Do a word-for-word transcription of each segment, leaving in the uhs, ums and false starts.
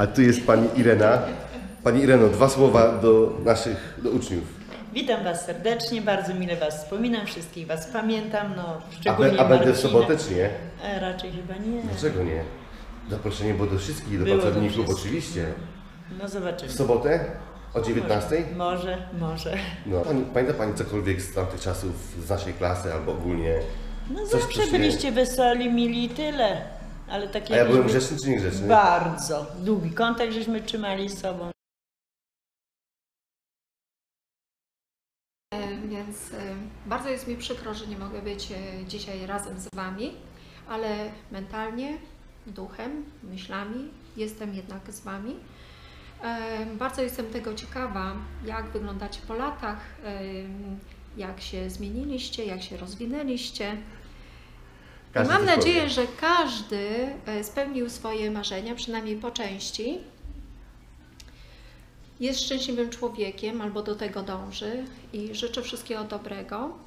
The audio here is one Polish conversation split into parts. A tu jest Pani Irena. Pani Ireno, dwa słowa do naszych, do uczniów. Witam Was serdecznie, bardzo mile Was wspominam, wszystkich Was pamiętam, no szczególnie A, be, a będę w sobotę, czy nie? E, raczej chyba nie. Dlaczego nie? Zaproszenie było do wszystkich, do było pracowników do wszystkich. Oczywiście. No zobaczymy. W sobotę? O dziewiętnastej? Może, może. może. No, pani, pamięta Pani cokolwiek z tamtych czasów, z naszej klasy albo ogólnie? No coś zawsze coś byliście nie... weseli, mili i tyle. Ale takie. A ja byłem grzeczny czy niegrzeczny? Bardzo. Długi kontakt żeśmy trzymali z sobą. Więc bardzo jest mi przykro, że nie mogę być dzisiaj razem z Wami, ale mentalnie, duchem, myślami jestem jednak z Wami. Bardzo jestem tego ciekawa, jak wyglądacie po latach, jak się zmieniliście, jak się rozwinęliście. Każdy Mam nadzieję, że każdy spełnił swoje marzenia, przynajmniej po części. Jest szczęśliwym człowiekiem, albo do tego dąży i życzę wszystkiego dobrego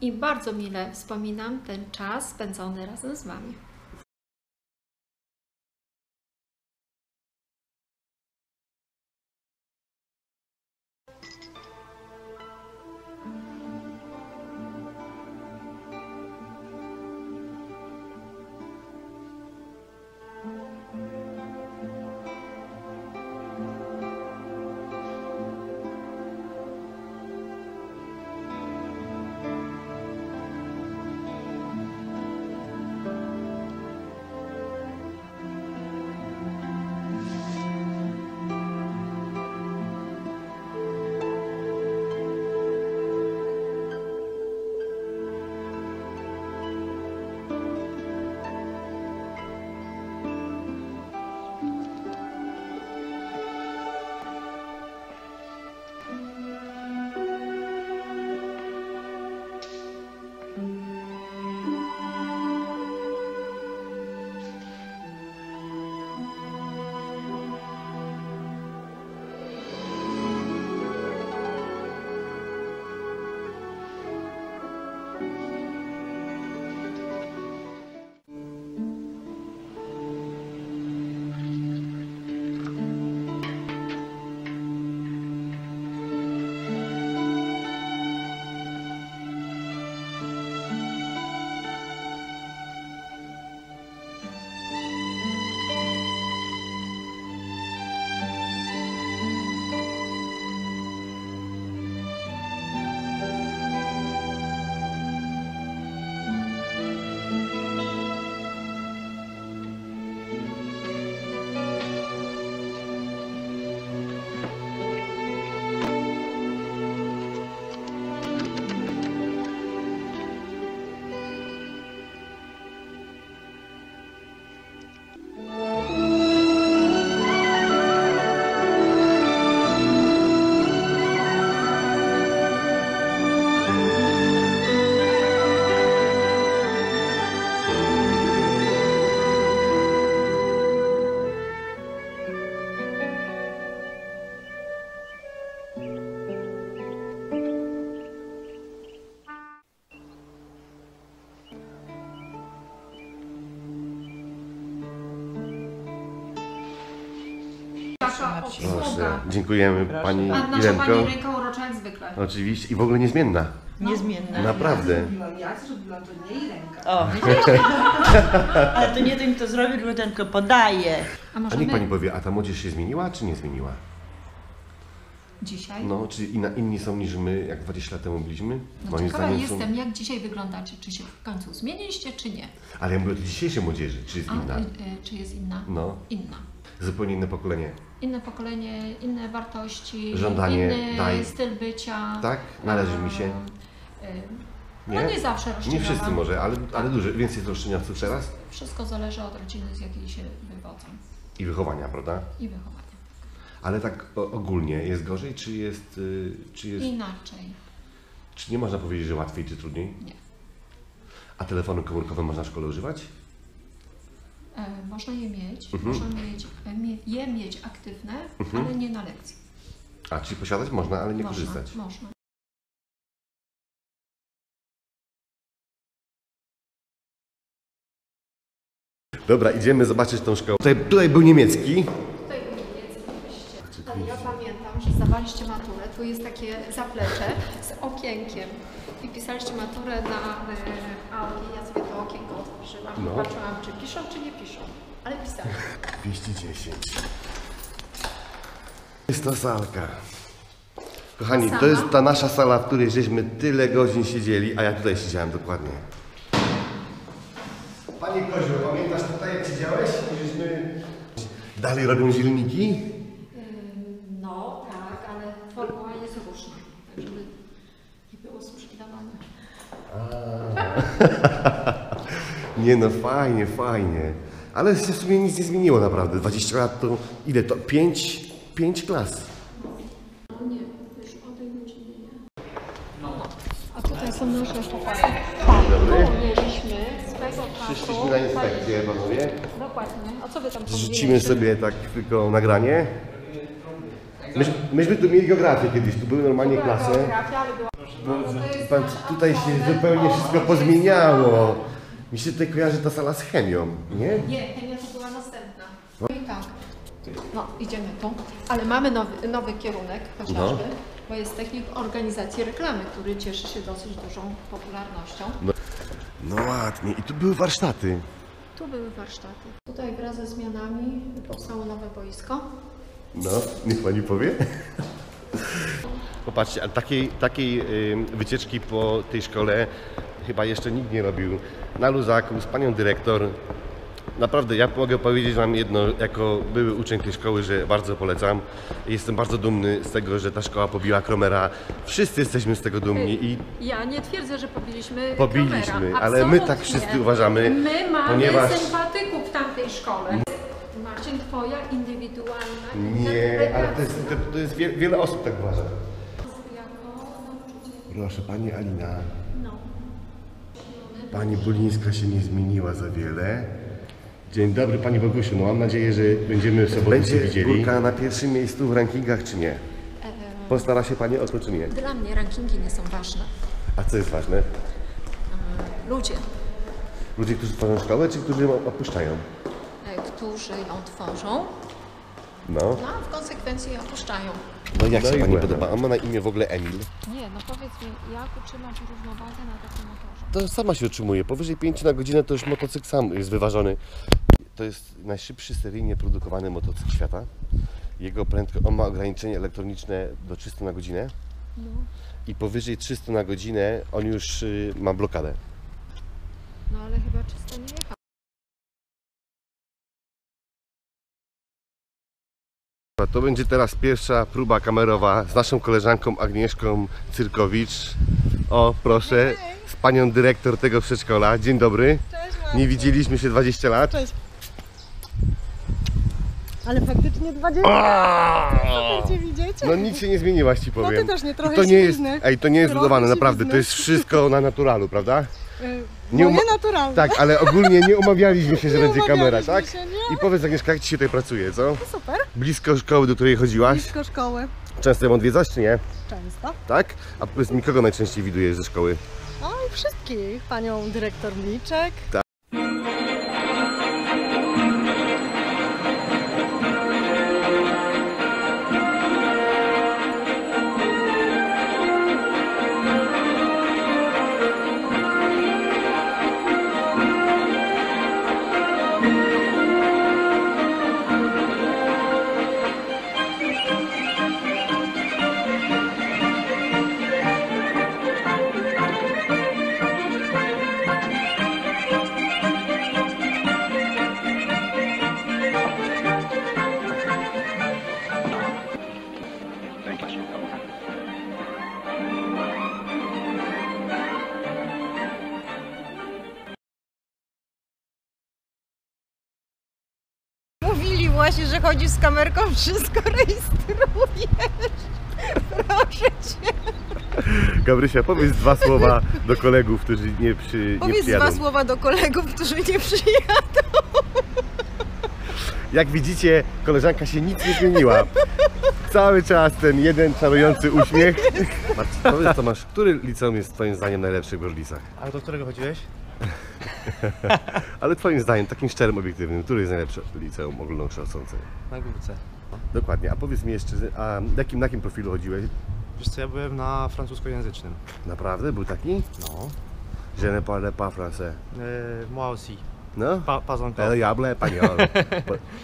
i bardzo mile wspominam ten czas spędzony razem z Wami. Proszę. Dziękujemy Proszę. Pani Irenko. Nasza Pani Irenko urocza jak zwykle. Oczywiście i w ogóle niezmienna. No. Niezmienna. Naprawdę. Ja zrobiłam to nie Irenka. O, ale to nie ten kto zrobił, tylko ten kto podaje. A, a niech Pani powie, a ta młodzież się zmieniła czy nie zmieniła? Dzisiaj? No, czy inni są niż my, jak dwadzieścia lat temu byliśmy? No ciekawa jestem, są... jak dzisiaj wyglądacie, czy się w końcu zmieniliście, czy nie? Ale ja mówię o dzisiejszej młodzieży, czy jest a, inna? Y, y, czy jest inna? No. Inna. Zupełnie inne pokolenie. Inne pokolenie, inne wartości, Żądanie, inny daj. styl bycia. Tak? Należy mi się. No nie, nie zawsze roszczeniowam. Nie wszyscy może, ale, ale dużo, więcej jest roszczeniowców teraz. Wszystko zależy od rodziny, z jakiej się wywodzą. I wychowania, prawda? I wychowania. Ale tak ogólnie jest gorzej, czy jest, czy jest... Inaczej. Czy nie można powiedzieć, że łatwiej, czy trudniej? Nie. A telefony komórkowe można w szkole używać? Można je mieć, mhm. można mieć, je mieć aktywne, mhm. ale nie na lekcji. A, czyli posiadać można, ale nie można, korzystać. Można. Dobra, idziemy zobaczyć tą szkołę. Tutaj, tutaj był niemiecki. Tutaj był że zdawaliście maturę, tu jest takie zaplecze z okienkiem i pisaliście maturę na e, auli. Ja sobie to okienko otworzyłam no. i patrzyłam, czy piszą, czy nie piszą, ale pisałam. dwieście dziesięć. Jest to salka. Kochani, Sama? to jest ta nasza sala, w której żeśmy tyle godzin siedzieli, a ja tutaj siedziałem dokładnie. Pani Koziu, pamiętasz tutaj, jak siedziałeś? Żeśmy... Dalej robią zielniki? No tak, ale formuła jest różna, tak żeby nie było suszki dawane. Nie no, fajnie, fajnie. Ale się w sumie nic nie zmieniło naprawdę. dwadzieścia lat to ile to? pięć klas. To nasze chłopaki. Mieliśmy swego czasu. Przyszliśmy na inspekcję, panowie. Dokładnie. A co wy tam powiedzieliście? Rzucimy sobie tak tylko nagranie. Myś, myśmy tu mieli geografię kiedyś, tu były normalnie klasy. Pan, tutaj się zupełnie wszystko pozmieniało. Mi się tutaj kojarzy ta sala z chemią, nie? Nie, chemia to była następna. No i tak. No, idziemy tu. Ale mamy nowy, nowy kierunek chociażby. No. Bo jest technik organizacji reklamy, który cieszy się dosyć dużą popularnością. No, no ładnie. I tu były warsztaty. Tu były warsztaty. Tutaj wraz ze zmianami powstało nowe boisko. No, niech pani powie. Popatrzcie, a takiej, takiej wycieczki po tej szkole chyba jeszcze nikt nie robił. Na luzaku, z panią dyrektor. Naprawdę, ja mogę powiedzieć wam jedno, jako były uczeń tej szkoły, że bardzo polecam. Jestem bardzo dumny z tego, że ta szkoła pobiła Kromera. Wszyscy jesteśmy z tego dumni. I ja nie twierdzę, że pobiliśmy Pobiliśmy, Kromera. Ale my tak wszyscy uważamy. My mamy ponieważ... sympatyków w tamtej szkole. Marcin, twoja indywidualna... Nie, ale to jest, to jest wie, wiele osób tak uważa. Proszę, pani Alina. No. Pani Bulińska się nie zmieniła za wiele. Dzień dobry Pani Bogusiu, mam nadzieję, że będziemy w sobotę się widzieli. Górka na pierwszym miejscu w rankingach czy nie? Postara się Pani o to czy nie? Dla mnie rankingi nie są ważne. A co jest ważne? Ludzie. Ludzie, którzy tworzą szkołę czy którzy ją opuszczają? Którzy ją tworzą, no. no a w konsekwencji ją opuszczają. No jak no się Pani podoba? A ma na imię w ogóle Emil? Nie, no powiedz mi, jak utrzymać równowagę na takim motorze? To sama się utrzymuje. Powyżej pięć na godzinę to już motocykl sam jest wyważony. To jest najszybszy seryjnie produkowany motocykl świata. Jego prędkość, on ma ograniczenie elektroniczne do trzystu na godzinę. No. I powyżej trzystu na godzinę on już y, ma blokadę. No ale chyba trzysta nie jechał. To będzie teraz pierwsza próba kamerowa z naszą koleżanką Agnieszką Cyrkowicz. O, proszę, z panią dyrektor tego przedszkola. Dzień dobry. Cześć, nie widzieliśmy się dwadzieścia lat. Cześć. Ale faktycznie dwadzieścia lat. Co cię widzieć? No nic się nie zmieniłaś, ci powiem. No ty też nie, trochę to nie jest, ej, to nie jest budowane, naprawdę. To jest wszystko na naturalu, prawda? Nie, um... nie naturalne. Tak, ale ogólnie nie umawialiśmy się, że nie będzie kamera, tak? Się, nie? I powiedz Agnieszka, jak ci się tutaj pracuje, co? No super. Blisko szkoły, do której chodziłaś? Blisko szkoły. Często ją odwiedzasz, czy nie? Często. Tak? A powiedz mi, kogo najczęściej widujesz ze szkoły? No i wszystkich. Panią dyrektor Mliczek. Tak. Właśnie, że chodzisz z kamerką, wszystko rejestrujesz. Proszę cię. Gabrysia, powiedz dwa słowa do kolegów, którzy nie, przy, nie powiedz przyjadą. Powiedz dwa słowa do kolegów, którzy nie przyjadą. Jak widzicie, koleżanka się nic nie zmieniła. Cały czas ten jeden czarujący uśmiech. Marcin, powiedz Tomasz, który liceum jest twoim zdaniem najlepszy w Gorlicach? A do którego chodziłeś? Ale twoim zdaniem, takim szczerym, obiektywnym, który jest najlepsze liceum ogólnokształcące? Na Górce. Dokładnie. A powiedz mi jeszcze, a jakim, na jakim profilu chodziłeś? Wiesz co, ja byłem na francuskojęzycznym. Naprawdę? Był taki? No. Je ne parle pas français. Euh, moi aussi. No? Pa, pas encore. Pero yo hablo español.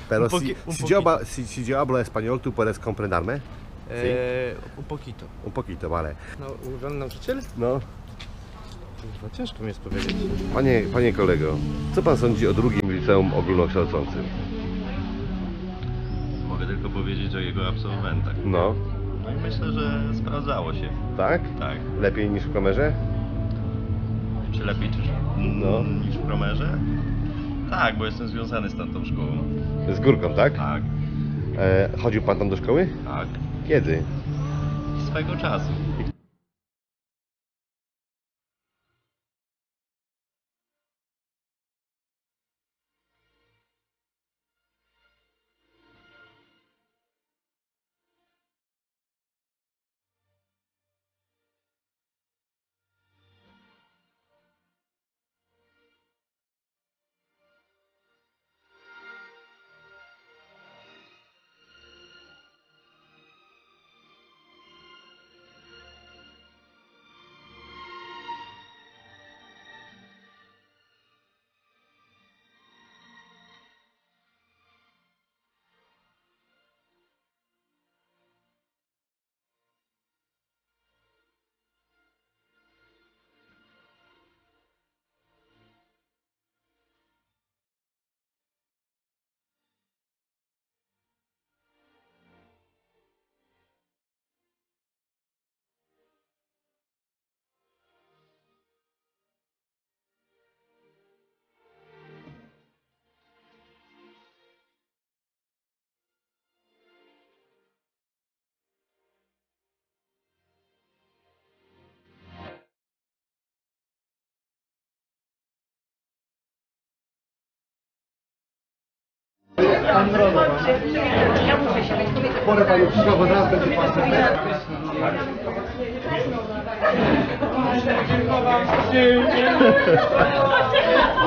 Pero si, si, yo, si, si yo hablo español, tu puedes comprenderme? Eee, un poquito. Un poquito, vale. No, ulubiony nauczyciel? No. Kurwa, ciężko mi jest powiedzieć. Panie, panie kolego, co pan sądzi o drugim liceum ogólnokształcącym? Mogę tylko powiedzieć o jego absolwentach. No. No i myślę, że sprawdzało się. Tak? Tak. Lepiej niż w kamerze? Czy lepiej czy, no. niż w Kromerze? Tak, bo jestem związany z tamtą szkołą. Z Górką, tak? Tak. E, chodził pan tam do szkoły? Tak. Kiedy? Swego czasu. Pan Drogo. Ja muszę się wypowiedzieć. Pora Pani przyszła, zaraz będzie Pan serdecznie.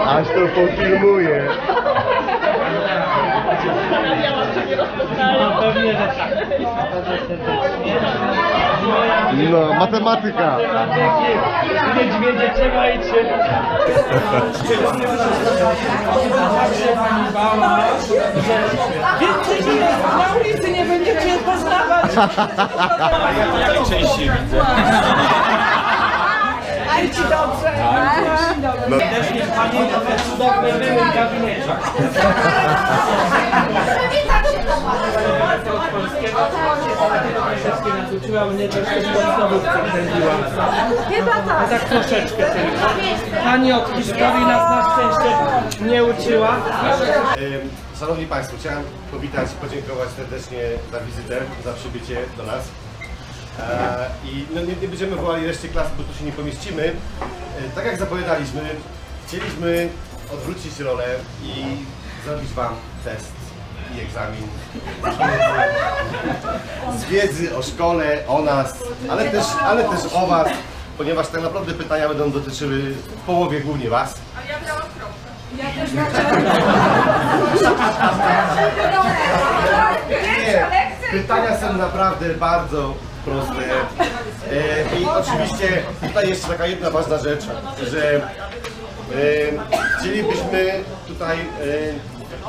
Aż to pofilmuję. No pewnie, że tak. No, matematyka. Niedźwiedzie, trzymajcie. Więcej na ulicy nie będziecie poznawać. Ja najczęściej widzę. Ale ci dobrze. No. Też niech pamięta te cudowne były w gabineczach. Nauczyła mnie też chyba tak. Tak troszeczkę tylko. Pani od historii nas na szczęście nie uczyła. Szanowni Państwo, chciałem powitać, podziękować serdecznie za wizytę, za przybycie do nas. I no nie, nie będziemy wołali reszcie klas, bo tu się nie pomieścimy. Tak jak zapowiadaliśmy, chcieliśmy odwrócić rolę i zrobić Wam test i egzamin z wiedzy o szkole, o nas, ale też, ale też o Was, ponieważ tak naprawdę pytania będą dotyczyły w połowie głównie Was. A ja brałam kropkę. Ja też nie. Pytania są naprawdę bardzo proste. I oczywiście tutaj jeszcze taka jedna ważna rzecz, że chcielibyśmy tutaj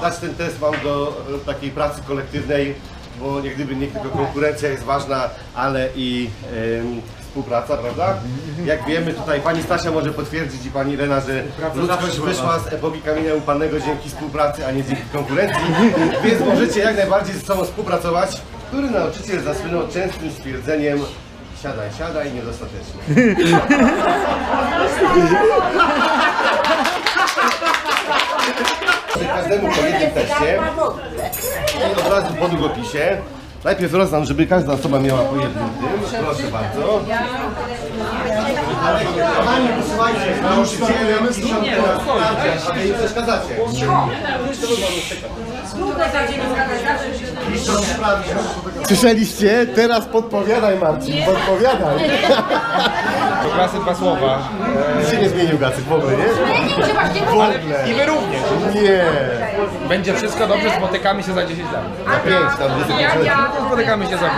dać ten test Wam do takiej pracy kolektywnej, bo jak gdyby nie tylko konkurencja jest ważna, ale i y, współpraca, prawda? Jak wiemy tutaj Pani Stasia może potwierdzić i Pani Irena, że ludzkość wyszła z epoki kamienia upalnego dzięki współpracy, a nie dzięki konkurencji, więc możecie jak najbardziej ze sobą współpracować. Który nauczyciel zasłynął częstym stwierdzeniem siadaj, siadaj, niedostatecznie. Przy każdemu kolejnym teście i od razu po długopisie. Najpierw rozdam, żeby każda osoba miała po jednym tym. Proszę bardzo. Panie, posłuchajcie, nauczyciele, my zrób a wy im przeszkadzacie. Słyszeliście? Teraz podpowiadaj, Marcin, podpowiadaj. Klasy dwa słowa. Nic się nie zmienił Gacyk w ogóle, nie? W ogóle. I wy również. Nie. Będzie wszystko dobrze, spotykamy się za dziesięć lat. Za pięć, tam dziesięć lat. Spotykamy się za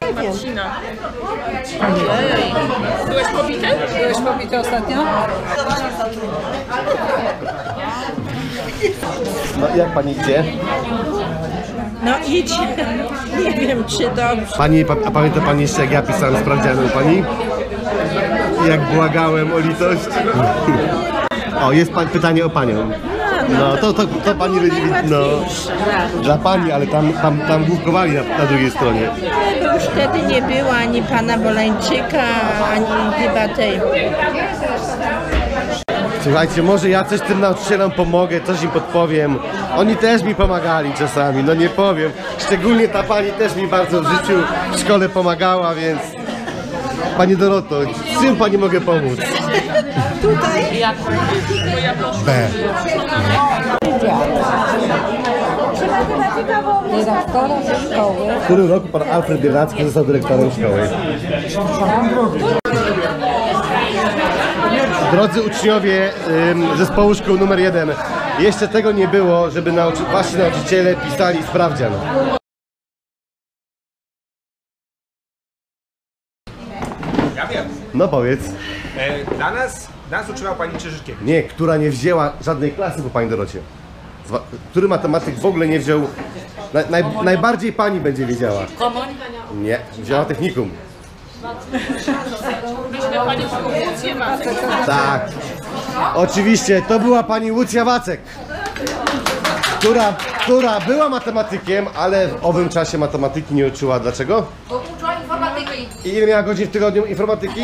pięć. Marcina. Byłeś pobity? Byłeś pobity ostatnio? No jak pani idzie? No idzie. Nie wiem czy dobrze. Pani, a pamięta pani jeszcze jak ja pisałem sprawdzianem pani? Jak błagałem o litość. O, jest pa pytanie o panią. No, no to, to, to, to pani ludzi no, dla pani, ale tam, tam, tam główkowali na, na drugiej stronie. No, bo już wtedy nie było ani pana Boleńczyka, ani chyba tej. Słuchajcie, może ja coś tym nauczycielom pomogę, coś im podpowiem. Oni też mi pomagali czasami, no nie powiem. Szczególnie ta pani też mi bardzo w życiu w szkole pomagała, więc... Pani Doroto, z czym pani mogę pomóc? Tutaj? B. Dyrektorem szkoły. W którym roku pan Alfred Biernacki został dyrektorem szkoły? Drodzy uczniowie zespołu szkół numer jeden, jeszcze tego nie było, żeby nauczy wasi nauczyciele pisali sprawdzian. No powiedz. E, dla nas, nas uczyła pani Czyżykiewicz. Nie, która nie wzięła żadnej klasy po pani Dorocie. Zwa, który matematyk w ogóle nie wziął... Na, naj, najbardziej pani będzie wiedziała. Komuń? Nie, wzięła technikum. Tak. Oczywiście, to była pani Łucja Wacek. Która, która była matematykiem, ale w owym czasie matematyki nie uczyła. Dlaczego? Bo uczyła informatyki. I ile miała godzin w tygodniu informatyki?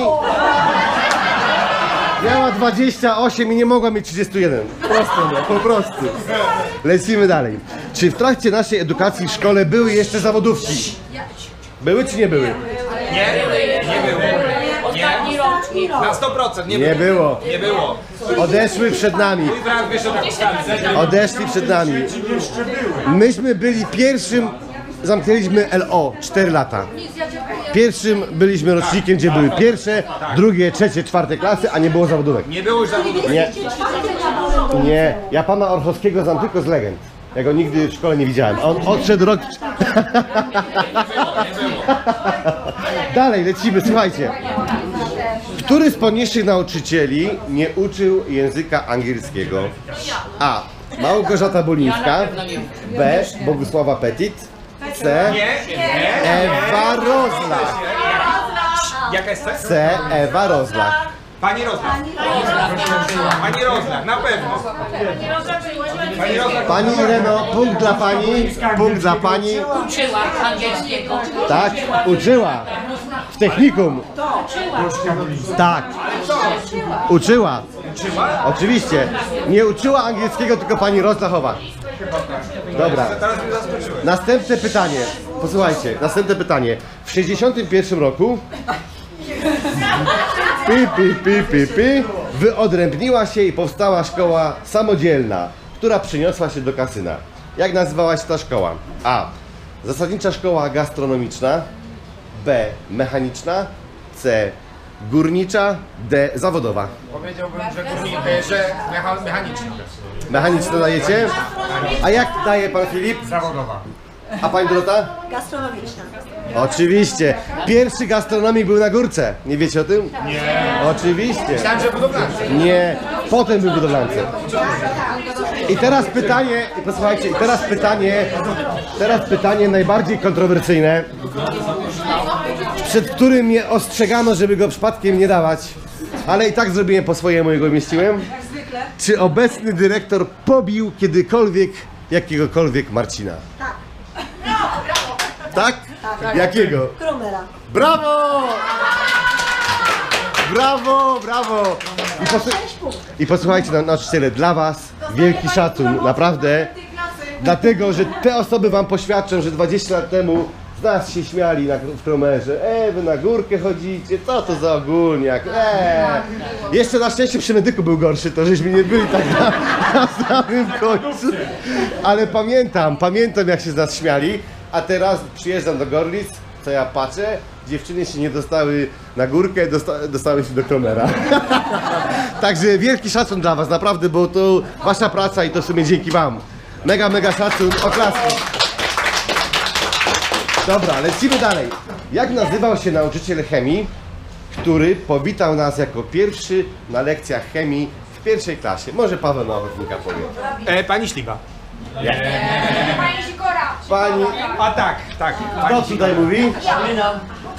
Miała dwadzieścia osiem i nie mogła mieć trzydziestu jeden. Prosto, no, po prostu. Lecimy dalej. Czy w trakcie naszej edukacji w szkole były jeszcze zawodówki? Były czy nie były? Nie, nie były. Ostatni rok. Na sto procent nie, nie było. było. Nie było. Odeszły przed nami. Odeszli przed nami. Myśmy byli pierwszym, zamknęliśmy L O cztery lata. Pierwszym byliśmy rocznikiem, gdzie były pierwsze, drugie, trzecie, czwarte klasy, a nie było zawodówek. Nie było już zawodówek. Nie. Nie. Ja pana Orchowskiego znam tylko z legend. Ja go nigdy w szkole nie widziałem. On odszedł rok... Dalej, lecimy, słuchajcie. Który z poniższych nauczycieli nie uczył języka angielskiego? A. Małgorzata Bulińska. B. Bogusława Petit. C. Ewa Rozlach. Jaka jest C? C. Ewa Rozlach. Pani Rozlach. Pani Rozlach, na pewno. Pani Rozlach. Pani Ireno, punkt dla pani. Punkt dla pani. Uczyła angielskiego. Tak, uczyła. W technikum. Tak. Uczyła. Oczywiście. Nie uczyła angielskiego, tylko pani Rozlachowa. Dobra. Następne pytanie. Posłuchajcie, następne pytanie. W tysiąc dziewięćset sześćdziesiątym pierwszym roku Pi, pi, pi, pi, pi. Wyodrębniła się i powstała szkoła samodzielna, która przyniosła się do kasyna. Jak nazywała się ta szkoła? A. Zasadnicza szkoła gastronomiczna. B. Mechaniczna. C. Górnicza. D. Zawodowa. Powiedziałbym, że, górnicza, że mecha, mechaniczna. Mechaniczna dajecie? A jak daje pan Filip? Zawodowa. A pani Dorota? Gastronomiczna. Oczywiście. Pierwszy gastronomik był na górce. Nie wiecie o tym? Nie. Oczywiście. Myślałem, że budowlance. Nie. Potem był budowlance. I teraz pytanie, posłuchajcie, i teraz pytanie, teraz pytanie najbardziej kontrowersyjne, przed którym mnie ostrzegano, żeby go przypadkiem nie dawać, ale i tak zrobiłem po swojemu, jego umieściłem. Czy obecny dyrektor pobił kiedykolwiek jakiegokolwiek Marcina? Tak. Tak? Tak? Jakiego? Krumera. Brawo! Brawo, brawo! I, posł I posłuchajcie, nauczyciele, dla was wielki szacun, naprawdę. Dlatego, że te osoby wam poświadczą, że dwadzieścia lat temu Nas się śmiali na, w Kromerze. E, wy na górkę chodzicie, co to za ogólniak? E. Jeszcze na szczęście przy medyku był gorszy, to żeśmy nie byli tak na, na samym końcu. Ale pamiętam, pamiętam jak się z nas śmiali. A teraz przyjeżdżam do Gorlic, co ja patrzę, dziewczyny się nie dostały na górkę, dosta dostały się do Kromera. Także wielki szacun dla was, naprawdę, bo to wasza praca i to w sumie dzięki wam. Mega, mega szacun, oklaski. Dobra, lecimy dalej. Jak nazywał się nauczyciel chemii, który powitał nas jako pierwszy na lekcjach chemii w pierwszej klasie? Może Paweł na ochotnika powie. E, pani Śliwa. Nie. Pani Cikora. Pani... A tak, tak. Kto tutaj mówi?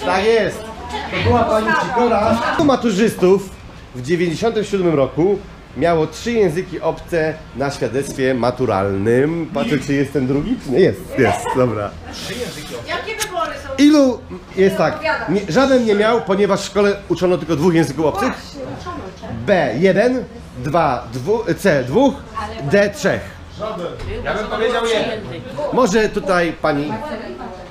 Tak jest. To była pani Cikora. Stu maturzystów w dziewięćdziesiątym siódmym roku miało trzy języki obce na świadectwie maturalnym. Patrzę, czy jest ten drugi? Czy nie? Jest, jest, dobra. Trzy języki obce. Jakie wybory są? Ilu jest tak? Nie, żaden nie miał, ponieważ w szkole uczono tylko dwóch języków obcych. B jeden, dwa, C dwa, D trzy. Ja bym powiedział jeden. Może tutaj pani.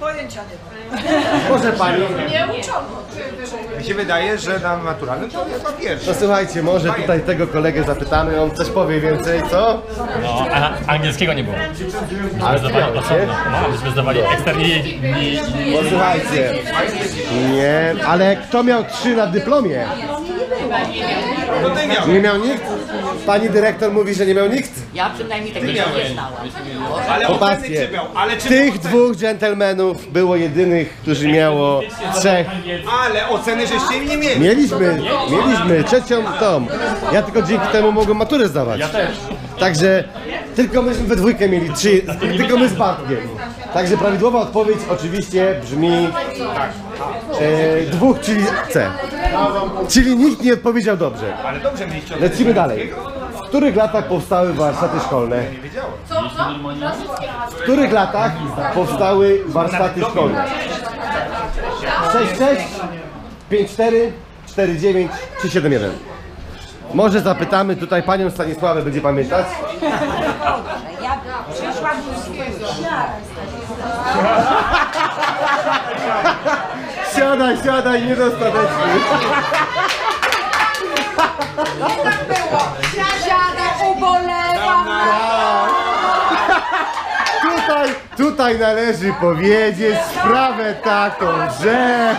Pojęcia nie. Może pani. Nie uczono. Mi się wydaje, że na maturalnym to jest papierze. No słuchajcie, może tutaj tego kolegę zapytamy, on coś powie więcej, co? No, a angielskiego nie było. Ale zdawali osobno. No, myśmy zdawali eksterni. Posłuchajcie. Nie, ale kto miał trzy na dyplomie? Nie miał nikt? Pani dyrektor mówi, że nie miał nikt? Ja przynajmniej tego nie znałam. Tych dwóch dżentelmenów było jedynych, którzy miało trzech. Ale oceny żeście im nie mieli. Mieliśmy, mieliśmy trzecią tom. Ja tylko dzięki temu mogłem maturę zdawać. Ja też. Także tylko myśmy we dwójkę mieli trzy, tylko my z Bartkiem. Także prawidłowa odpowiedź oczywiście brzmi e, dwóch, czyli C. Czyli nikt nie odpowiedział dobrze. Ale dobrze mieliście. Lecimy dalej. W których latach powstały warsztaty szkolne? W których latach powstały warsztaty szkolne? sześć sześć, pięć cztery, cztery dziewięć czy siedem jeden? Może zapytamy tutaj panią Stanisławę, będzie pamiętać? Ja przyszłam do swojego. Siadaj, siadaj, niedostatecznie. Nie tak było. Siadaj, ubolewam. Tutaj, tutaj należy powiedzieć sprawę taką, że...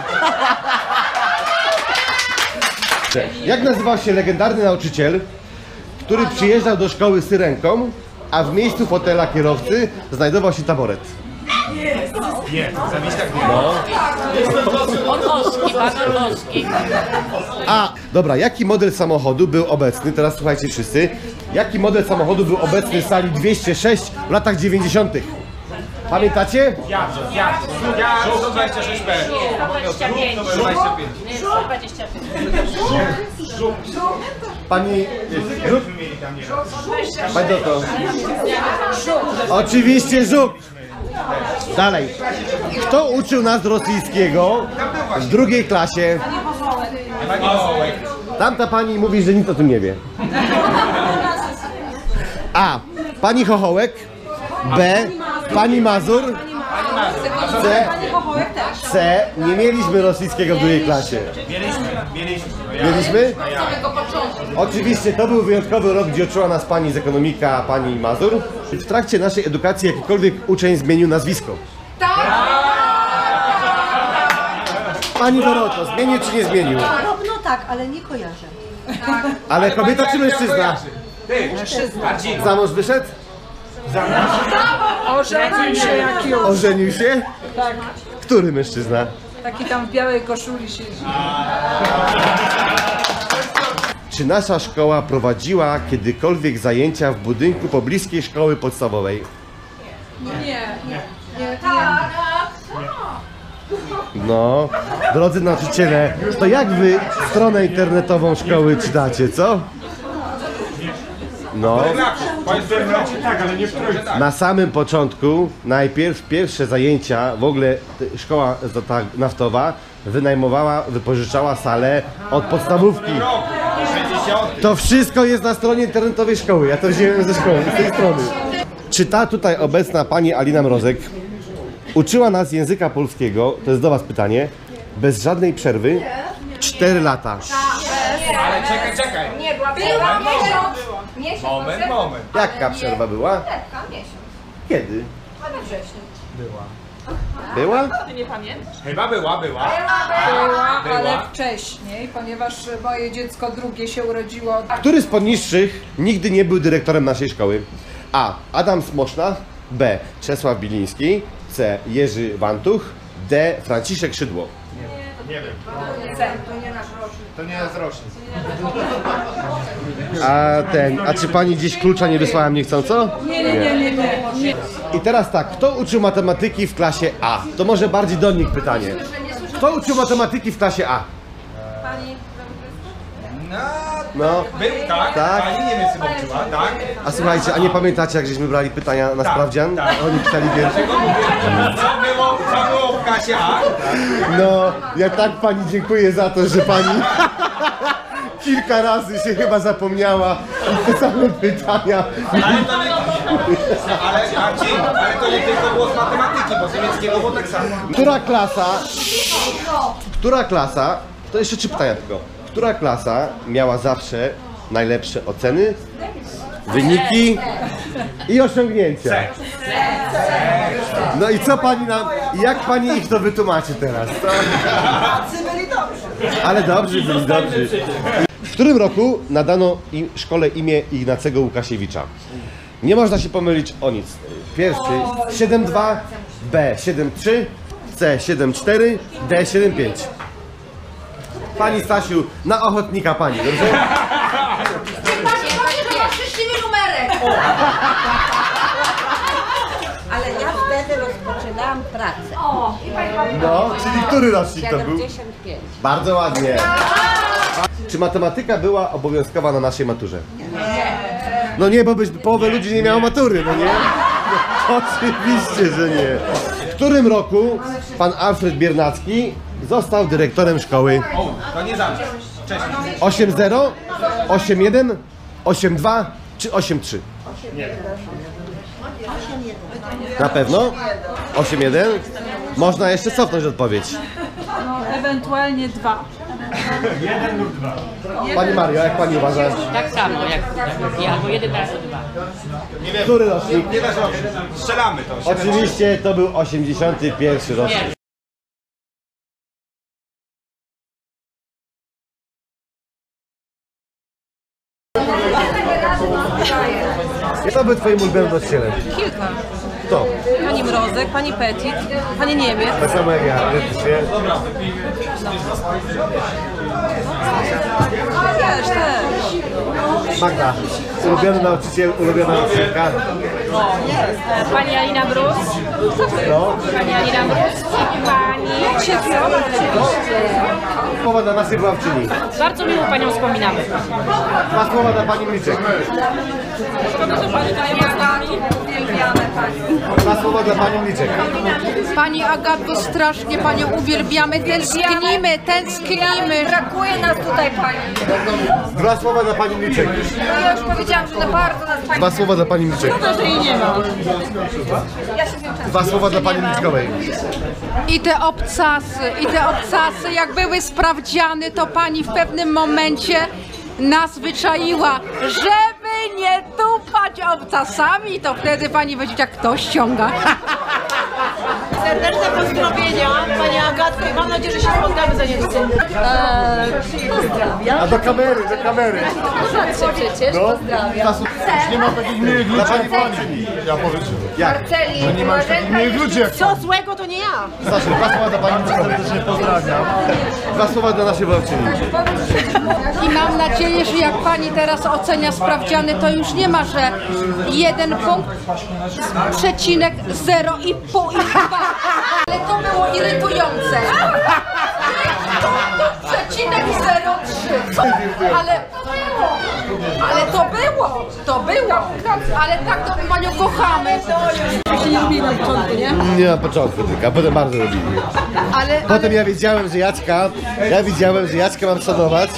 Jak nazywał się legendarny nauczyciel, który przyjeżdżał do szkoły syrenką, a w miejscu fotela kierowcy znajdował się taboret? Nie, Zawiślak nie. No. Pan Olski, pan Olski. A, dobra, jaki model samochodu był obecny, teraz słuchajcie wszyscy, jaki model samochodu był obecny w sali dwieście sześć w latach dziewięćdziesiątych? Pamiętacie? Ja, ja, ja, dwadzieścia sześć P. dwadzieścia pięć. Pani... Pani Doto. Oczywiście Żuk. Dalej. Kto uczył nas rosyjskiego w drugiej klasie? Pani Chochołek. Tamta pani mówi, że nic o tym nie wie. A. Pani Chochołek. B. Pani Mazur. C. C. Nie mieliśmy rosyjskiego w drugiej klasie. Mieliśmy. Mieliśmy? Oczywiście to był wyjątkowy rok, gdzie uczyła nas pani z ekonomika, pani Mazur. W trakcie naszej edukacji jakikolwiek uczeń zmienił nazwisko. Tak! Pani Doroto, zmienił czy nie zmienił? Podobno tak, ale nie kojarzę. Ale kobieta czy mężczyzna? Mężczyzna. Za mąż wyszedł? Ożenił się jakiś. Ożenił się? Tak. Który mężczyzna? Taki tam w białej koszuli siedzi. Czy nasza szkoła prowadziła kiedykolwiek zajęcia w budynku pobliskiej szkoły podstawowej? Nie. Nie. Nie. Nie. Tak. No, drodzy nauczyciele, to jak wy stronę internetową szkoły czytacie, co? No. Na samym początku, najpierw pierwsze zajęcia, w ogóle szkoła ta naftowa wynajmowała, wypożyczała salę od podstawówki. To wszystko jest na stronie internetowej szkoły, ja to wziąłem ze szkoły, z tej strony. Czy ta tutaj obecna pani Alina Mrozek Uczyła nas języka polskiego, to jest do was pytanie, bez żadnej przerwy, cztery lata. Ale czekaj, czekaj. Nie, była przerwa. Miesiąc. Moment, moment. Jaka przerwa była? Lekka, miesiąc. Kiedy? We wrześniu. Była. Była? Ty nie pamiętasz? Chyba była, była. Była, była, była, ale wcześniej, ponieważ moje dziecko drugie się urodziło. Który z poniższych nigdy nie był dyrektorem naszej szkoły? A. Adam Smoszlak. B. Czesław Biliński. C. Jerzy Wantuch. D. Franciszek Szydło. Nie wiem. Nie wiem. To nie nasz rocznik. To nie nasz rocznik. A ten, a czy pani gdzieś klucza nie wysłałem niechcąco? Nie, nie, nie, nie, nie. I teraz tak, kto uczył matematyki w klasie A? To może bardziej do nich pytanie. Kto uczył matematyki w klasie A? Pani No, był, tak, tak. Pani Niemiec uczyła, tak. A słuchajcie, a nie pamiętacie, jak żeśmy brali pytania na tak, sprawdzian? Tak. Oni pisali wiersze. Co było, co było w klasie A? No, ja tak pani dziękuję za to, że pani kilka razy się chyba zapomniała i te same pytania. Ale to nie, ale, Marcin, ale to nie tylko było z matematyki, bo z niemieckiego było tak samo. Która klasa, która klasa, to jeszcze trzy pytania tylko. Która klasa miała zawsze najlepsze oceny, wyniki i osiągnięcia? No i co pani nam, jak pani ich to wytłumaczy teraz? Byli dobrzy. Ale dobrzy, byli dobrzy. W którym roku nadano im, szkole imię Ignacego Łukasiewicza? Nie można się pomylić o nic. Pierwszy siedem dwa, B siedem trzy, C siedem cztery, D siedem pięć. Pani Stasiu, na ochotnika pani, dobrze? Pani powie, że ma szczęśliwy numerek. Ale ja wtedy rozpoczynałam pracę. O, i pani no, czyli który rocznik to był? siedemdziesiąt pięć. Bardzo ładnie. Czy matematyka była obowiązkowa na naszej maturze? Nie. No nie, bo połowę ludzi nie miało matury, no nie? No, oczywiście, że nie. W którym roku pan Alfred Biernacki został dyrektorem szkoły? O, to nie zawsze. osiem zero, osiem jeden, osiem dwa czy osiem trzy? Nie. Na pewno? osiem jeden? Można jeszcze cofnąć odpowiedź. No, ewentualnie dwa. jeden lub dwa. Pani Mario, jak pani uważa? Tak samo, jak albo jeden razy dwa. Nie wiem. Który rocznik? Nie, nie dasz rocznik. Strzelamy to. Oczywiście to był osiemdziesiąty pierwszy rocznik. Kto był twoim ulubionym nauczycielem? Kilka. Kto? Pani Mrozek, Pani Petit, Pani Niemiec. Tak samo jak ja. Dobra, też, też. Magda, ulubiony nauczyciel, ulubiona nauczycielka? Pani Alina Mruz. No. Pani Alina Mruz i Pani Cikora. Słowa dla naszej wychowawczyni. Bardzo miło panią wspominamy. Dwa słowa dla pani Mliczek. Szkoda, że pani Dwa słowa dla pani Mliczek. Pani Agatko, strasznie panią uwielbiamy. Tęsknimy, tęsknimy. Brakuje nas tutaj pani. Dwa słowa dla pani Mliczek. No ja już powiedziałam, że bardzo nas pani. Dwa słowa dla pani Mliczek. Szkoda, że jej nie ma. Dwa słowa dla pani Mliczkowej. I te obcasy, i te obcasy, jak były sprawdziany, to pani w pewnym momencie nas wyczaiła, żeby nie tupać obcasami, to wtedy pani będzie jak kto ściąga. Serdeczne pozdrowienia, pani Agatko, i mam nadzieję, że się spotkamy za niedługo. Pozdrawiam. A do kamery, do kamery. Zobaczcie przecież, pozdrawiam. Nie ma takich miłych ludzi, jak pani. Ja powiedziałem. Jak? No nie ma takich miłych ludzi, jak co złego, to nie ja. Stasiu, dwa słowa dla pani, serdecznie pozdrawiam. Dwa słowa dla naszej babczyni. I mam nadzieję, że jak pani teraz ocenia sprawdziany, to już nie ma, że jeden punkt, przecinek, zero i pół i dwa. Ale to było irytujące. To przecinek zero trzy. Ale to było. Ale to było. To było. Ale tak to panią kochamy. To się nie lubili na początku, nie? Nie na początku tylko, a potem bardzo lubili. Ale, potem ale... ja wiedziałem, że Jacka, ja widziałem, że Jacka mam szanować,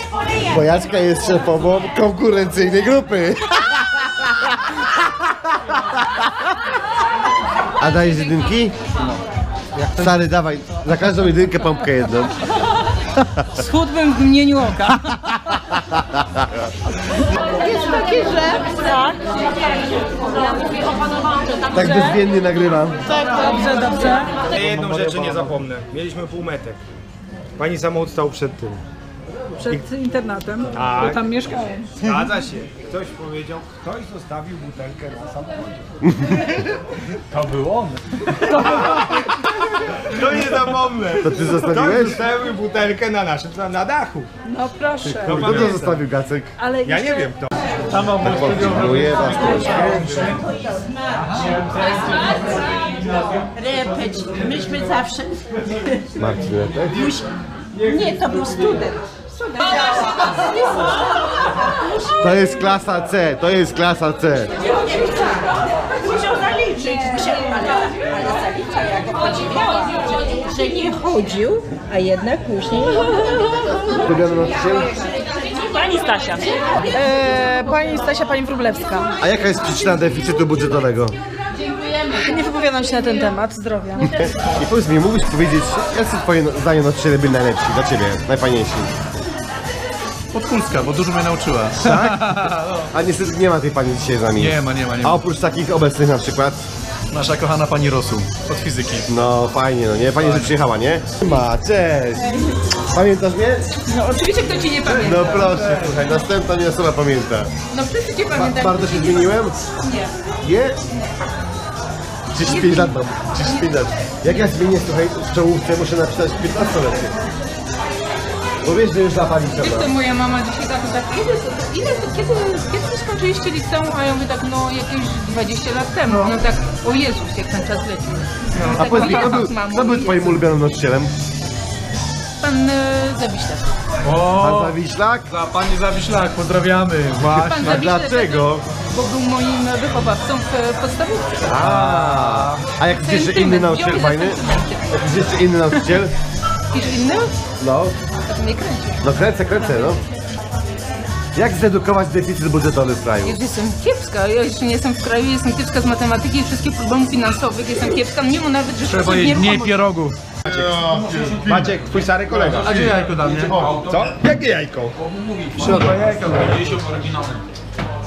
bo Jacka jest szefową konkurencyjnej grupy. A dajesz jedynki? Stary, dawaj, za każdą jedynkę pompkę jedną. Schudłbym w mgnieniu oka. Jest takie, że... Tak. Tak bezwiednie nagrywam. Tak, dobrze, dobrze. Jedną rzeczy nie zapomnę. Mieliśmy półmetek. Pani sama odstał przed tym. Przed internatem, tak. Bo tam mieszkałem. Zgadza się. Ktoś powiedział, ktoś zostawił butelkę na samochodzie. To był on. To nie zapomnę. To ty zostawiłeś? Ktoś zostawił butelkę na naszym, na dachu. No proszę. Kto to, to zostawił, Gacek? Ale ja jeszcze... nie wiem kto. Tam mam tak podziękuję. Repeć. Myśmy zawsze... Marcin Repeć? Nie, to był student. To jest klasa C, to jest klasa C. Musiał zaliczyć, ale zalicza, ja go podziwiałam, że nie chodził, a jednak później... Pani Stasia. E, pani Stasia, Pani Wróblewska. A jaka jest przyczyna deficytu budżetowego? Nie wypowiadam się na ten temat, zdrowia. I powiedz mi, mógłbyś powiedzieć, jacy twoje zdanie na trzy byli najlepsi dla ciebie, najfajniejsi? Podkulska, bo dużo mnie nauczyła. Tak? A niestety nie ma tej pani dzisiaj z nami. Nie ma, nie ma, nie ma. A oprócz takich obecnych na przykład? Nasza kochana pani Rosół, od fizyki. No fajnie, no nie? Pani, że przyjechała, nie? Ma, cześć! Pamiętasz mnie? No oczywiście, kto cię nie pamięta. No proszę, słuchaj, następna nie osoba pamięta. No wszyscy cię pamiętają. Bardzo się zmieniłem? Nie. Nie? trzydzieści pięć lat mam, trzydzieści pięć lat. Jak ja zmienię, słuchaj, w czołówce muszę napisać piętnaście lat. Bo wiesz, że już zapali się. Wiesz, to moja mama dzisiaj tak, tak ile, kiedy, kiedy skończyliście liceum, a ja mówię tak, no jakieś dwadzieścia lat temu. No, no tak, o Jezus, jak ten czas leci. No, a tak, powiedz mi, kto był twoim ulubionym nauczycielem? Pan y, Zawiślak. O, pan Zawiślak? Za Pani Zawiślak, pozdrawiamy. Właśnie. A dlaczego? Bo był moim wychowawcą w podstawówce. A, a jak jest jeszcze inny nauczyciel fajny? Jak jest jeszcze inny nauczyciel? Jakiś inny? No. To mnie kręci. No kręcę, kręcę, no. Jak zredukować deficyt budżetowy w kraju? Ja jestem kiepska, ja jeszcze nie jestem w kraju, jestem kiepska z matematyki i wszystkich problemów finansowych, jestem kiepska, mimo nawet, że... Trzeba jeść mniej pierogów. Maciek, Maciek, twój stary kolega. A gdzie jajko damy? Co? Jakie jajko? Środka jajka.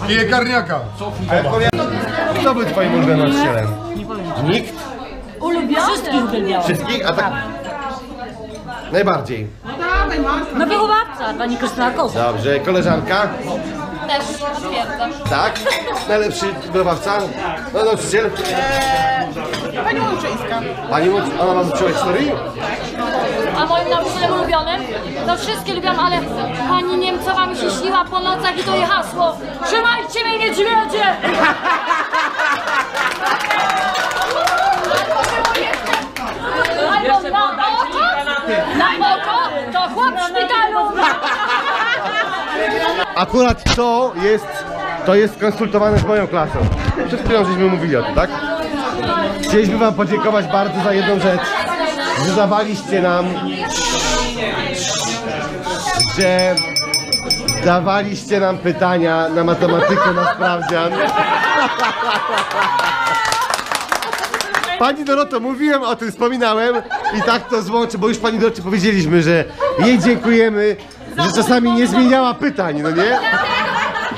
Piekarniaka. Kto był twoim ulubionym nauczycielem? Nikt? Ulubionym? Wszystkich? A tak... Najbardziej. No wychowawca, pani Krystyna Koza. Dobrze, koleżanka? Też, potwierdzam. Tak? Najlepszy wychowawca? No nauczyciel? Pani Łączyńska. Pani Łączyńska, ona wam uczyła historii? A moim nauczycielem ulubionym? No wszystkie lubiam, ale pani Niemcowa mi się śniła po nocach i to jej hasło: trzymajcie mnie niedźwiedzie! Albo na oko, na oko, to chłop w szpitalu! Akurat to jest, to jest konsultowane z moją klasą. Przed chwilą żeśmy mówili o tym, tak? Chcieliśmy wam podziękować bardzo za jedną rzecz, że dawaliście nam, że dawaliście nam pytania na matematykę na sprawdzian. Pani Doroto, mówiłem o tym, wspominałem i tak to złączę, bo już pani Dorocie powiedzieliśmy, że jej dziękujemy, że czasami nie zmieniała pytań, no nie?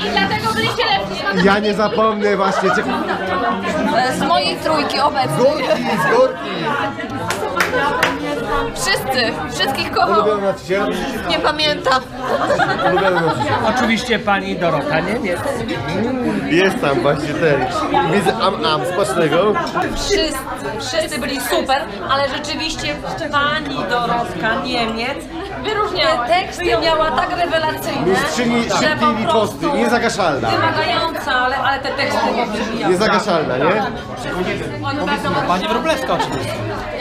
I dlatego byliście lepsi. Ja nie zapomnę właśnie. Z mojej trójki obecnej. Z górki, z górki. Wszyscy, wszystkich kocham. Nie pamiętam. Oczywiście pani Dorota Niemiec. Mm, jest tam właśnie ten. Widzę am-am, smacznego. Wszyscy, wszyscy byli super, ale rzeczywiście pani Dorotka Niemiec wyróżniała. Teksty miała tak rewelacyjne, że po prostu niezagaszalna. Wymagająca, ale, ale te teksty nie wybijały. Niezagaszalna, nie? Pani Wróblewska oczywiście.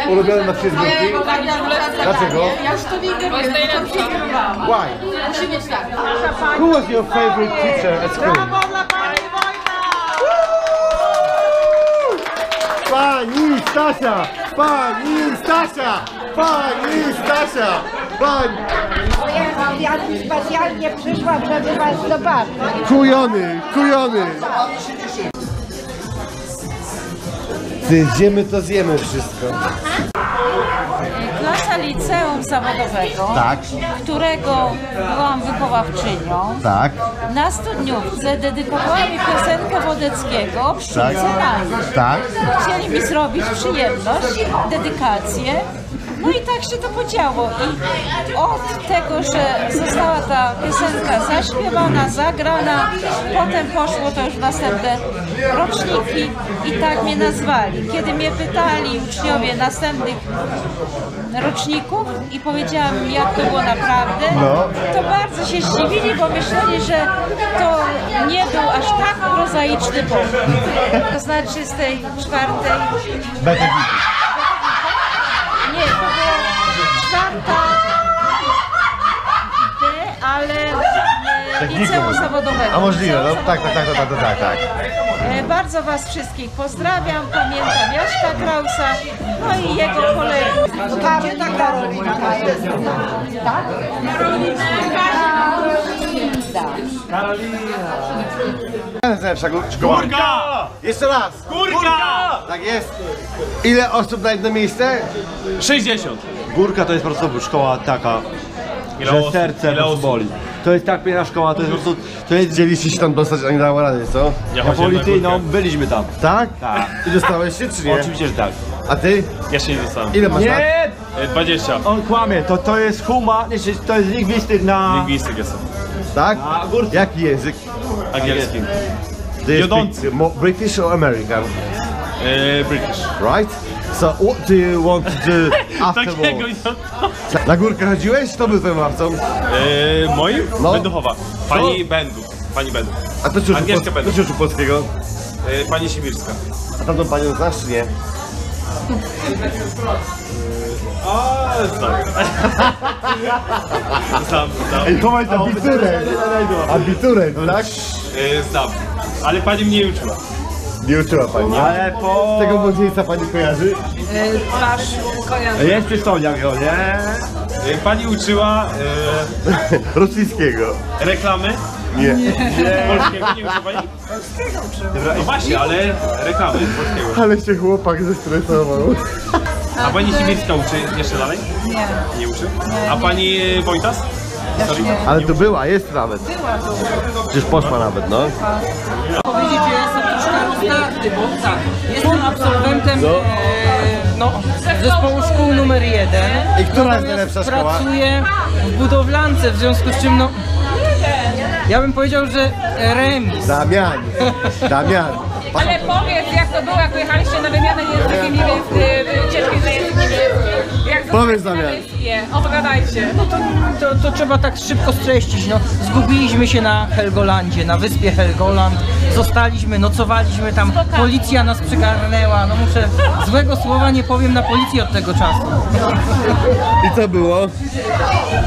Ulubiony na wszystkie zbiorki. Dlaczego? Ja już to nigdy nie wygrywałam. Why? Musi mieć tak. Who was your favorite teacher at school? Brawo dla pani Wojtas! Pani Stasia! Pani Stasia! Pani Stasia! Pani! Ja specjalnie przyszłam, żeby was zobaczyć. Kujony! Kujony! Ty, zjemy to zjemy wszystko. liceum zawodowego, tak, którego byłam wychowawczynią, tak, na studniówce dedykowała mi piosenkę Wodeckiego Pszczółce Nagi. Tak. Chcieli mi zrobić przyjemność, dedykację. No i tak się to podziało i od tego, że została ta piosenka zaśpiewana, zagrana, potem poszło to już w następne roczniki i tak mnie nazwali. Kiedy mnie pytali uczniowie następnych roczników i powiedziałam, jak to było naprawdę, no, to bardzo się zdziwili, bo myśleli, że to nie był aż tak prozaiczny powód. To znaczy z tej czwartej... Nie, to była czwarta D, ale liceum zawodowego. A możliwe, no, tak, tak, tak, tak, tak, tak. Bardzo was wszystkich pozdrawiam, pamiętam Jaśka Krausa, no i jego kolegów. Karolina, Karolina, tak? Karolina, Karolina. Jeszcze raz. Górka! Tak jest. Ile osób na jedno miejsce? sześćdziesiąt. Górka to jest po prostu szkoła taka, ile że osób, serce boli. To jest tak piękna szkoła, to jest po prostu... To jest, chcieliście się tam dostać, a nie dało rady, co? Ja, ja policyjną byliśmy tam. Tak? Tak. Ty dostałeś się, czy nie? Oczywiście, że tak. A ty? Ja się nie dostałem. Ile masz lat? Nie! dwadzieścia. On kłamie, to, to jest huma, to jest lingwistyk na... Lingwistyk jest. Tak? A górce. Jaki język? Angielski. Jodący. British or American? Uh, British. Right? So what do you want to do afterwards? Na górkę chodziłeś? To był twoim marcą? Eee, moim? No. Będuchowa. Pani Będu. Pani Będu. A to ci uczył polskiego? Eee, pani Sibirska. A tamtą panią znasz, czy nie? A, znam. Ej, to masz abiturę. Abiturę, tak? Eee, znam. Ale pani mnie nie uczyła. Nie uczyła pani. Ale po... Z tego młodzieńca pani kojarzy? Yy, twarz kojarzy. Jest przystąpiam go, nie? Yy, pani uczyła... Yy... rosyjskiego. Reklamy? Nie. Nie. Polskiego nie uczyła pani? Polskiego uczyła. No właśnie, ale reklamy polskiego. Ale się chłopak zestresował. A pani Sibirska uczy jeszcze dalej? Nie. Nie uczy? Nie. A pani Wojtas? Nie. Ale to była, jest nawet. Była, była. Przecież poszła nawet, no. Powiedzieć, że jestem troszkę różna, tak. Jestem absolwentem no. E, no, zespołu szkół numer jeden. I która jest najlepsza szkoła? Pracuję w budowlance, w związku z czym, no... Ja bym powiedział, że remis. Damian, Damian. Ale powiedz, jak to było, jak pojechaliście na wymianę językiem niemieckim, ciężkim za język niemiecki. Jak powiedz, Damian. Opowiadajcie. No to, to, to trzeba tak szybko streścić. No, zgubiliśmy się na Helgolandzie, na wyspie Helgoland. Zostaliśmy, nocowaliśmy tam. Policja nas przygarnęła. No muszę, złego słowa nie powiem na policji od tego czasu. I co było?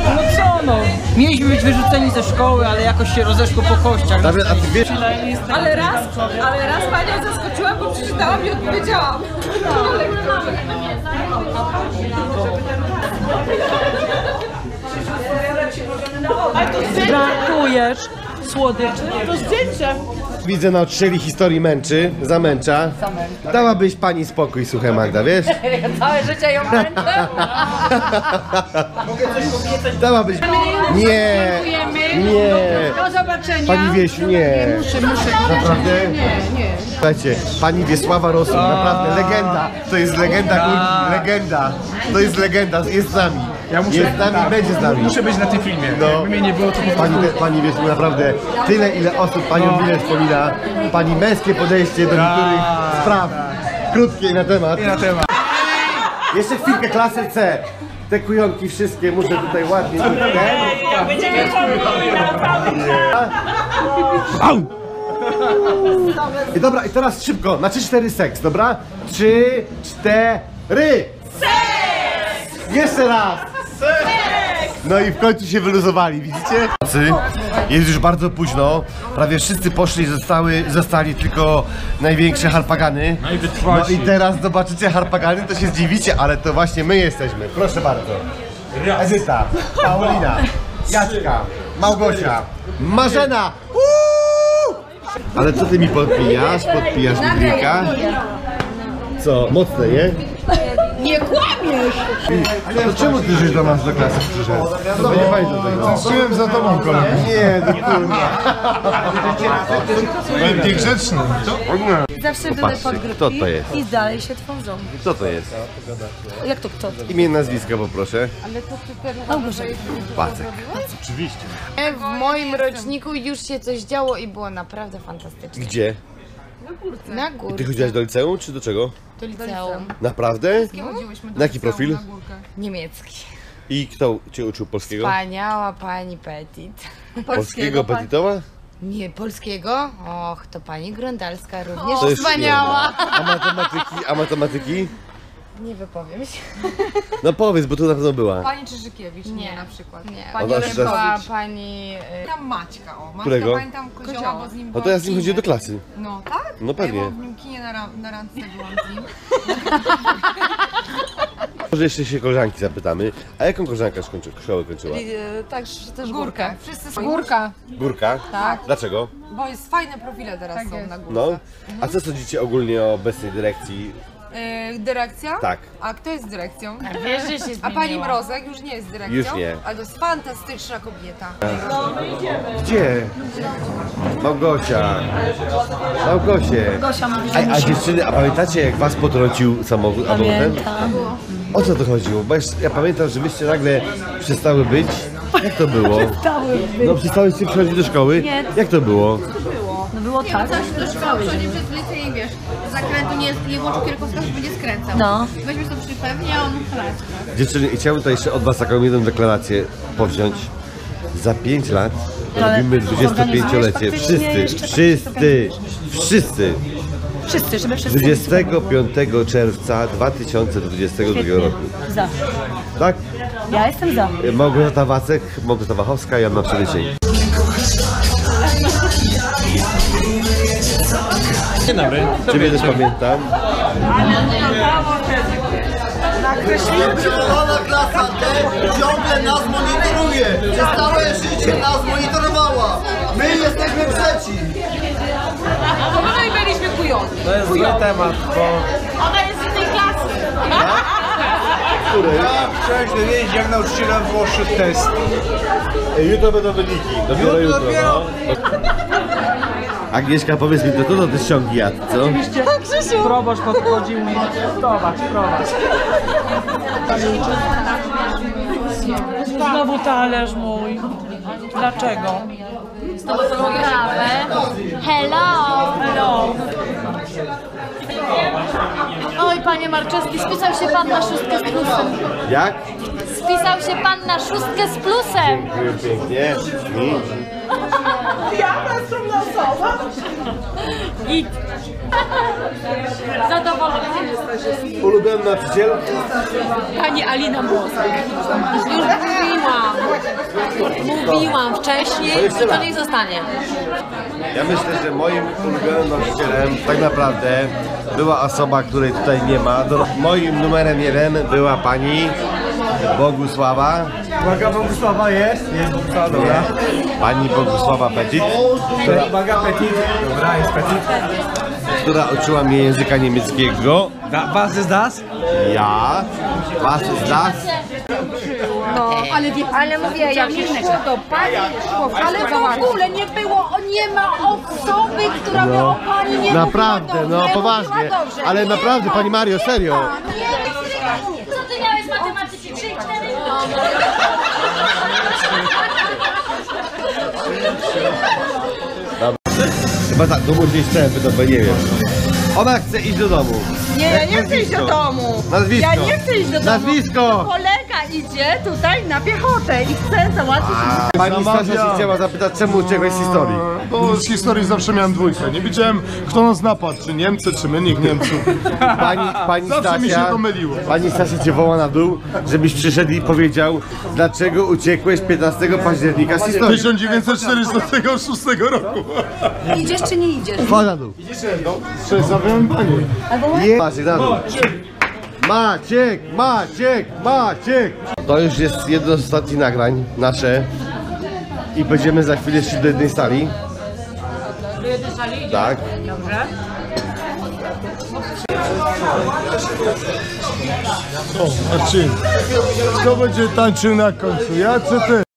No co no, mieliśmy być wyrzuceni ze szkoły, ale jakoś się rozeszło po kościach. Damian, a ty wiesz... Ale raz, ale raz panią zaskoczyłam, bo przeczytałam i odpowiedziałam. Brakujesz słodyczy? To zdjęcie. Widzę, nauczycieli historii męczy, zamęcza. Zamęcza. Dałabyś pani spokój, słuchaj Magda, wiesz? Całe życie ją męczę. Mogę coś obiecać? Dałabyś... Nie, nie. Do zobaczenia. Pani Wiesiu, nie. Muszę, muszę. Naprawdę? Nie, nie. Słuchajcie, pani Wiesława Rosół, naprawdę legenda. To jest legenda, legenda. To jest legenda, jest z nami. Ja muszę, jest z nami, tak, będzie z nami. Muszę być na tym filmie. No. Jakby mnie nie było, to po pani, pani wiesz, naprawdę tyle, ile osób panią no. Wiele wspomina. Pani męskie podejście do niektórych spraw. Krótkie na temat. I na temat. Jeszcze chwilkę, klasę C. Te kujonki wszystkie muszę tutaj ładnie... Będziemy na i dobra, i teraz szybko, na trzy cztery seks, dobra? trzy cztery seks! Jeszcze raz! Seks! No i w końcu się wyluzowali, widzicie? Jest już bardzo późno, prawie wszyscy poszli, zostały, zostali tylko największe harpagany. No i teraz zobaczycie harpagany, to się zdziwicie, ale to właśnie my jesteśmy. Proszę bardzo. Edyta, Paulina, Jacka, Małgosia, Marzena. Ale co ty mi podpijasz? Podpijasz mi drinka? Co? Mocne, nie? Nie kłamiesz! Ale czemu ty żeś do nas do klasy przyszedł? To nie fajnie do tego. Zeszczyłem za tobą kolegę. Nie, do kurwa. Będę grzeczny. Zawsze były podgrupki i dalej się tworzą. Kto to jest? Jak to kto? Imię, nazwiska poproszę. Ale to Małgorzata. Pacek. Oczywiście. W moim roczniku już się coś działo i było naprawdę fantastycznie. Gdzie? Na górce. Na górce. I ty chodziłaś do liceum, czy do czego? Do liceum. Naprawdę? No. Na jaki profil? Na niemiecki. I kto cię uczył polskiego? Wspaniała pani Petit. Polskiego, polskiego pan... Petitowa? Nie, polskiego? Och, to pani Grondalska również o, wspaniała. A matematyki? A matematyki? Nie wypowiem się. No powiedz, bo tu na pewno była. Pani Czyżykiewicz, nie, nie na przykład. Nie. Pani Irenko, była pani... Tam Maćka, o. Maćka, którego? Pamiętam Kozioła, bo z nim no to ja z nim chodziłem do klasy. No tak? No pewnie. Ja w nim kinie na, na randce byłam z nim. Może jeszcze się koleżanki zapytamy. A jaką koleżankę kończy, szkołę kończyła? I, e, tak, też Górkę. Wszyscy Górka. Górka? Tak. Dlaczego? Bo jest fajne profile teraz tak są jest. Na górce. No. Mhm. A co sądzicie ogólnie o obecnej dyrekcji? Yy, dyrekcja? Tak. A kto jest dyrekcją? A, wiesz, że się zmieniło. A pani Mrozek już nie jest dyrekcją? Już nie. Ale to jest fantastyczna kobieta. No, my idziemy. Gdzie? Małgosia. Małgosie. A, a dziewczyny, a pamiętacie jak was potrącił samochód? Pamiętam. O co to chodziło? Bo ja pamiętam, że myście nagle przestały być. Jak to było? Przestały być. No przestały się przychodzić do szkoły? Nie. Jak to było? No było nie, tak. Nie, do szkoły, przechodzi przez ulicę i wiesz, z zakrętu nie, nie włączył kierowca, że będzie skręcał. No. Weźmiesz to przypewnie, a on chlać. Dziewczyny, chciałbym tutaj jeszcze od was taką jedną deklarację powziąć. Za pięć lat ale robimy dwudziestopięciolecie. Wszyscy, wszyscy, wszyscy. Wszyscy, żeby wszyscy. dwudziestego piątego czerwca dwa tysiące dwudziestego drugiego świetnie. Roku. Za. Tak? Ja jestem za. Małgorzata Wacek, Małgorzata Wachowska, ja mam Przemysień. Dzień dobry. Ciebie też pamiętam. Przygotowana klasa D ciągle nas monitoruje. Przez całe życie nas monitorowała. My jesteśmy przeciw. A my byliśmy kujący. To jest zły temat, bo... Ona jest z tej klasy. Który? Ja chciałem się dowiedzieć, jak nauczyciel nam włożył test. Jutro będą wyniki. Dopiero jutro, no. Agnieszka, powiedz mi, to to ty ściągi jadł, co? Oczywiście, proboszcz podchodził mi, prowadź, prowadź. Znowu talerz mój. Dlaczego? Znowu kawę. Hello! Hello! Oj, panie Marczewski, spisał się pan na szóstkę z plusem. Jak? Spisał się pan na szóstkę z plusem. Dziękuję pięknie. Ja jestem losowa. Git. Zadowolona. Ulubiony nauczyciel? Pani Alina Mruz. Już mówiłam. Mówiłam wcześniej i to niech zostanie. Ja myślę, że moim ulubionym nauczycielem tak naprawdę była osoba, której tutaj nie ma. Moim numerem jeden była pani Bogusława. Uwaga, Bogusława jest? Jest Bogusława, dobra. Pani Bogusława Petit. Która... Uwaga, Petit. Dobra, jest Petit. Która uczyła mnie języka niemieckiego. Was ist das? Ja. Was ist das? No, ale, wie, ale mówię, jak się szło do pani, szło, ale w ogóle nie było, nie ma osoby, która by no, o pani nie naprawdę, dobrze, no poważnie, dobrze, ale naprawdę ma, pani Mario, serio. Nie, nie, nie. Co ty miałeś z matematyki? trzy, cztery? No, no. Chyba tak, no bo gdzieś chcę, to nie wiem. Ona chce iść do domu. Nie, ja nie chcę iść do domu. Nazwisko. Ja nie chcę iść do domu. Nazwisko. Kolega idzie tutaj na piechotę i chce załatwić. Pani Stasiu się chciała zapytać, czemu uciekłeś z historii? Bo z historii zawsze miałem dwójkę. Nie wiedziałem, kto nas napadł, czy Niemcy, czy my, nie Niemców. Pani, pani zawsze Stasia, mi się to myliło. Pani Stasia cię woła na dół, żebyś przyszedł i powiedział, dlaczego uciekłeś piętnastego października z historii. tysiąc dziewięćset czterdziestego szóstego roku. Idziesz czy nie idziesz? Woła na dół. Idziesz no? Pani. Je... Maciek, Maciek, Maciek, Maciek! To już jest jedno z ostatnich nagrań nasze i będziemy za chwilę szli do jednej sali. Do jednej sali? Tak. Dobrze. O, Marcin, kto będzie tańczył na końcu? Ja czy ty?